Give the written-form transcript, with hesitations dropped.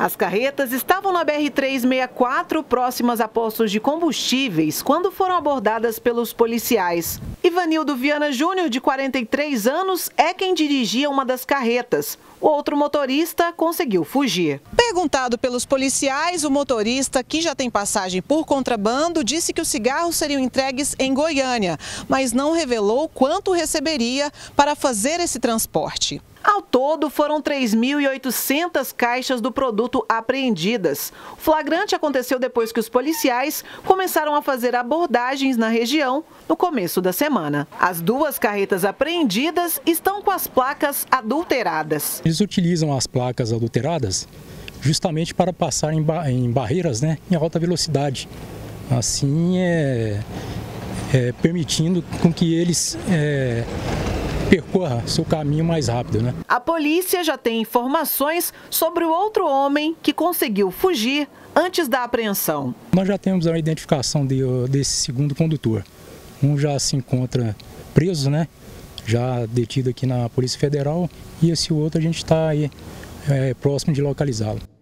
As carretas estavam na BR-364, próximas a postos de combustíveis, quando foram abordadas pelos policiais. Ivanildo Viana Júnior, de 43 anos, é quem dirigia uma das carretas. O outro motorista conseguiu fugir. Perguntado pelos policiais, o motorista, que já tem passagem por contrabando, disse que os cigarros seriam entregues em Goiânia, mas não revelou quanto receberia para fazer esse transporte. Ao todo, foram 3.800 caixas do produto apreendidas. O flagrante aconteceu depois que os policiais começaram a fazer abordagens na região no começo da semana. As duas carretas apreendidas estão com as placas adulteradas. Eles utilizam as placas adulteradas justamente para passar em barreiras, né, em alta velocidade. Assim, permitindo com que eles percorra seu caminho mais rápido, né? A polícia já tem informações sobre o outro homem que conseguiu fugir antes da apreensão. Nós já temos a identificação desse segundo condutor. Um já se encontra preso, né? Já detido aqui na Polícia Federal, e esse outro a gente está aí próximo de localizá-lo.